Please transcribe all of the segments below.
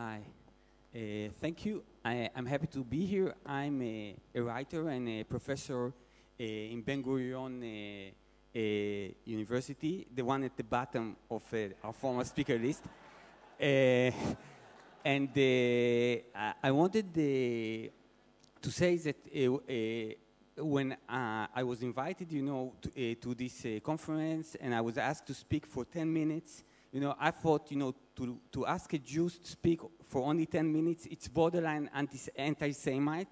Hi. Thank you. I'm happy to be here. I'm a writer and a professor in Ben-Gurion University, the one at the bottom of our former speaker list. I wanted to say that when I was invited, you know, to this conference, and I was asked to speak for 10 minutes, you know, I thought, you know, to ask a Jew to speak for only 10 minutes, it's borderline anti-Semite.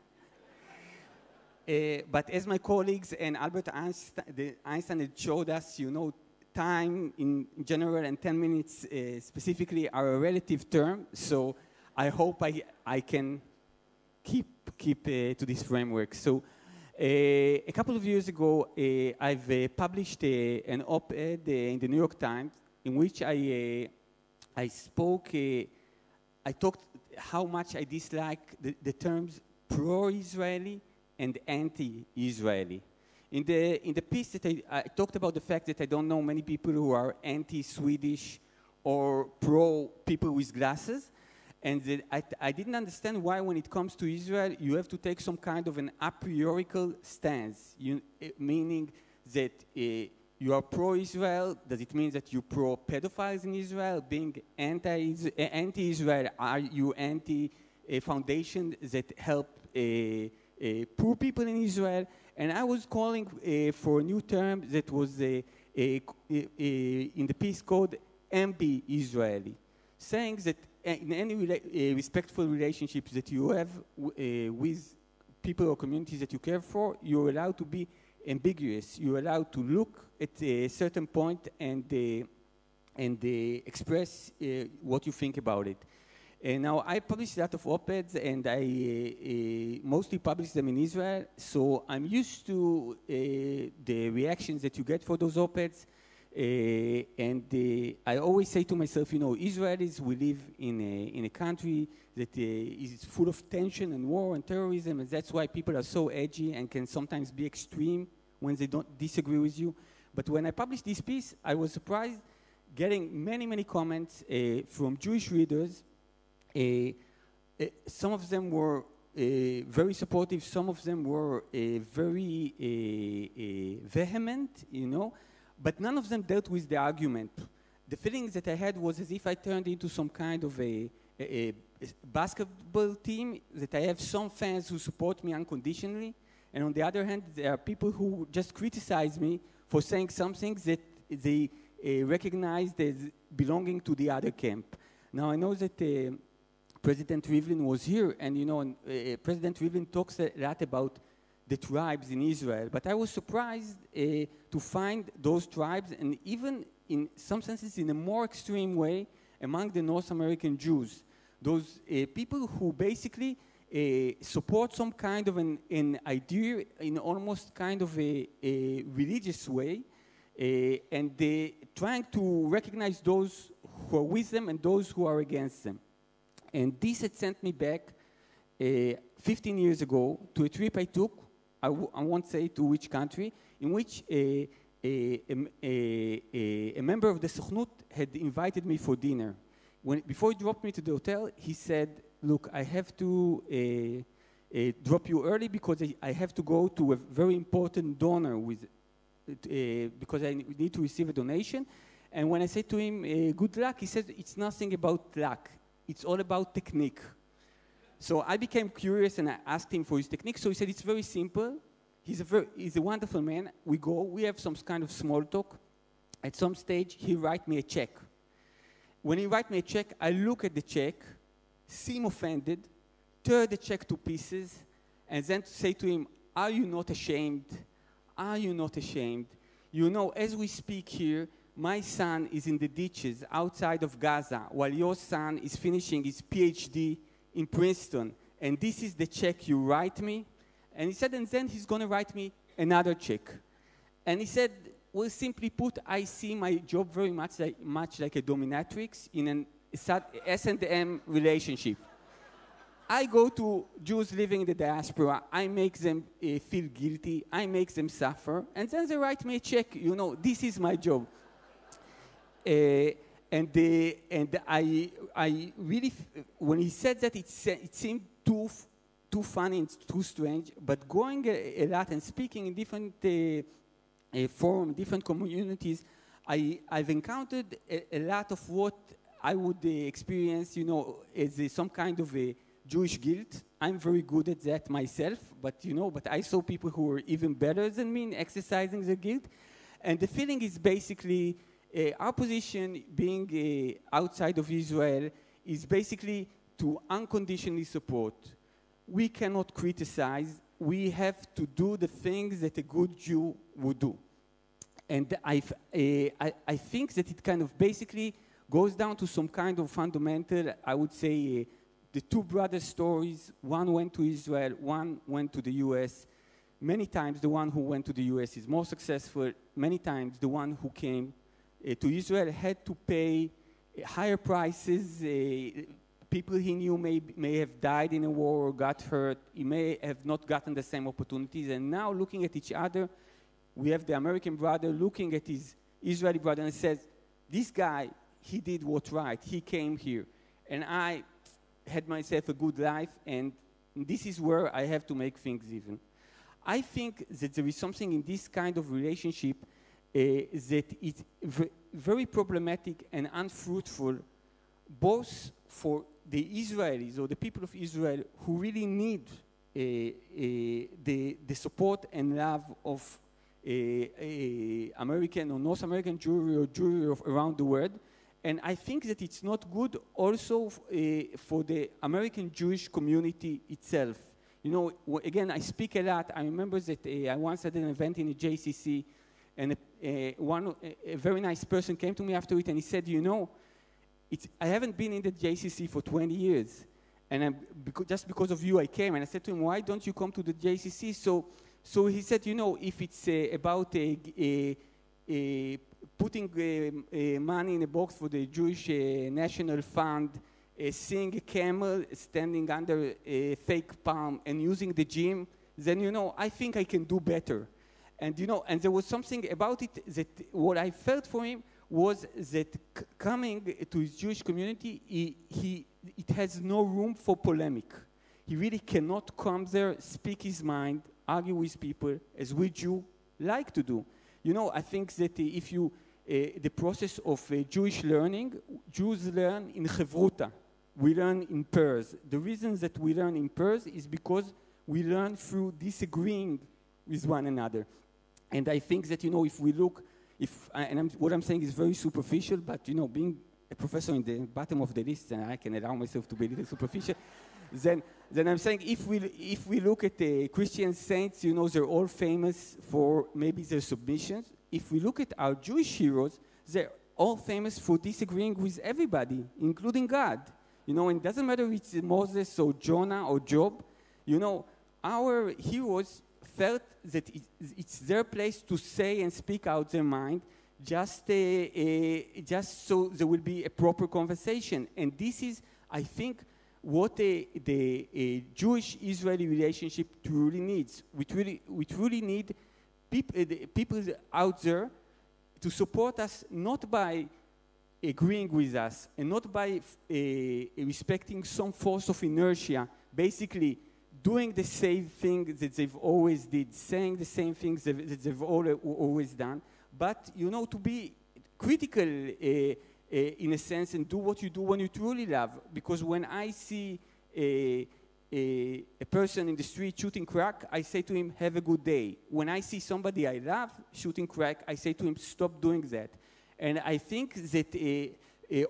But as my colleagues and Albert Einstein had showed us, you know, time in general and 10 minutes specifically are a relative term, so I hope I can keep to this framework. So a couple of years ago, I've published an op-ed in the New York Times in which I spoke, I talked how much I dislike the terms pro-Israeli and anti-Israeli. In the piece that I talked about the fact that I don't know many people who are anti-Swedish or pro people with glasses, and that I didn't understand why when it comes to Israel you have to take some kind of an a priorical stance, meaning that you are pro-Israel. Does it mean that you pro-pedophiles in Israel? Being anti-Israel, are you anti-foundation that help poor people in Israel? And I was calling for a new term that was in the piece called ambi-Israeli, saying that in any respectful relationships that you have with people or communities that you care for, you're allowed to be ambiguous. You're allowed to look at a certain point and express what you think about it. And now I publish a lot of op-eds, and I mostly publish them in Israel, so I'm used to the reactions that you get for those op-eds. I always say to myself, you know, Israelis, we live in a country that is full of tension and war and terrorism, and that's why people are so edgy and can sometimes be extreme when they don't disagree with you. But when I published this piece, I was surprised getting many, many comments from Jewish readers. Some of them were very supportive, some of them were very vehement, you know, but none of them dealt with the argument. The feeling that I had was as if I turned into some kind of a basketball team, that I have some fans who support me unconditionally, and on the other hand, there are people who just criticize me for saying something that they recognized as belonging to the other camp. Now, I know that President Rivlin was here, and, you know, President Rivlin talks a lot about the tribes in Israel, but I was surprised to find those tribes, and even in some senses in a more extreme way, among the North American Jews. Those people who basically support some kind of an idea in almost kind of a religious way, and they trying to recognize those who are with them and those who are against them. And this had sent me back 15 years ago to a trip I took. I won't say to which country, in which a member of the Sochnut had invited me for dinner. Before he dropped me to the hotel, he said, look, I have to drop you early because I have to go to a very important donor because I need to receive a donation. And when I said to him, good luck, he said, it's nothing about luck. It's all about technique. So I became curious and I asked him for his technique. So he said, it's very simple. He's a wonderful man. We go, we have some kind of small talk. At some stage, he writes me a check. When he writes me a check, I look at the check, seem offended, tear the check to pieces, and then say to him, are you not ashamed? Are you not ashamed? You know, as we speak here, my son is in the ditches outside of Gaza while your son is finishing his PhD in Princeton, and this is the check you write me. And he said, and then he's going to write me another check. And he said, well, simply put, I see my job very much like a dominatrix in an S&M relationship. I go to Jews living in the diaspora, I make them feel guilty, I make them suffer, and then they write me a check, you know, this is my job. And I really, when he said that, it seemed too funny and too strange. But going a lot and speaking in different forums, different communities, I've encountered a lot of what I would experience, you know, as some kind of a Jewish guilt. I'm very good at that myself, but you know, but I saw people who were even better than me in exercising their guilt, and the feeling is basically our position, being outside of Israel, is basically to unconditionally support. We cannot criticize. We have to do the things that a good Jew would do, and I think that it kind of basically goes down to some kind of fundamental, I would say. The two brother stories, one went to Israel, one went to the US. Many times the one who went to the US is more successful. Many times the one who came to Israel had to pay higher prices. People he knew may have died in a war or got hurt. He may have not gotten the same opportunities. And now looking at each other, we have the American brother looking at his Israeli brother and says, this guy, he did what's right. He came here. And I had myself a good life, and this is where I have to make things even. I think that there is something in this kind of relationship that is very problematic and unfruitful, both for the Israelis or the people of Israel who really need the support and love of American or North American Jewry or Jewry around the world. And I think that it's not good also for the American Jewish community itself. You know, again, I speak a lot. I remember that I once had an event in the JCC, and a very nice person came to me after it, and he said, you know, I haven't been in the JCC for 20 years, and just because of you I came. And I said to him, why don't you come to the JCC? So he said, you know, if it's about putting money in a box for the Jewish National Fund, seeing a camel standing under a fake palm and using the gym, then, you know, I think I can do better. And, you know, and there was something about it that what I felt for him was that coming to his Jewish community, it has no room for polemic. He really cannot come there, speak his mind, argue with people, as we Jews like to do. You know, I think that if you, the process of Jewish learning, Jews learn in chevruta. We learn in pairs. The reason that we learn in pairs is because we learn through disagreeing with one another. And I think that, you know, if we look, what I'm saying is very superficial, but, you know, being a professor in the bottom of the list, and I can allow myself to be a little superficial, then I'm saying if we look at the Christian saints, you know, they're all famous for maybe their submissions. If we look at our Jewish heroes, they're all famous for disagreeing with everybody, including God. You know, and it doesn't matter if it's Moses or Jonah or Job. You know, our heroes felt that it's their place to say and speak out their mind just so there will be a proper conversation. And this is, I think, what the Jewish-Israeli relationship truly needs. We truly need people out there to support us, not by agreeing with us and not by respecting some force of inertia, basically doing the same thing that they've always did, saying the same things that they've always done, but, you know, to be critical in a sense, and do what you do when you truly love. Because when I see a person in the street shooting crack, I say to him, have a good day. When I see somebody I love shooting crack, I say to him, stop doing that. And I think that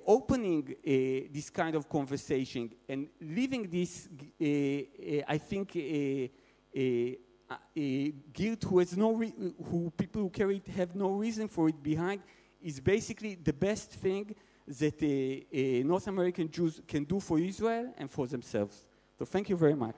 opening this kind of conversation and leaving this, I think, guilt who people who carry it have no reason for it behind, is basically the best thing that North American Jews can do for Israel and for themselves. So thank you very much.